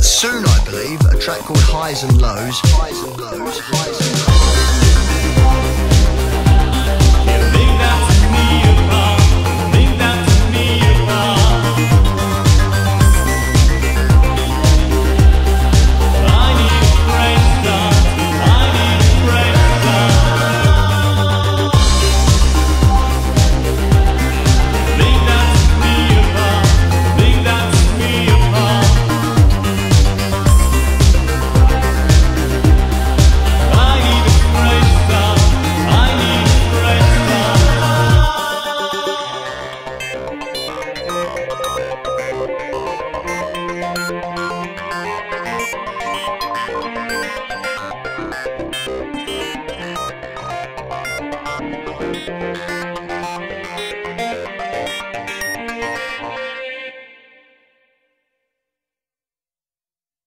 Soon, I believe, a track called Highs and Lows.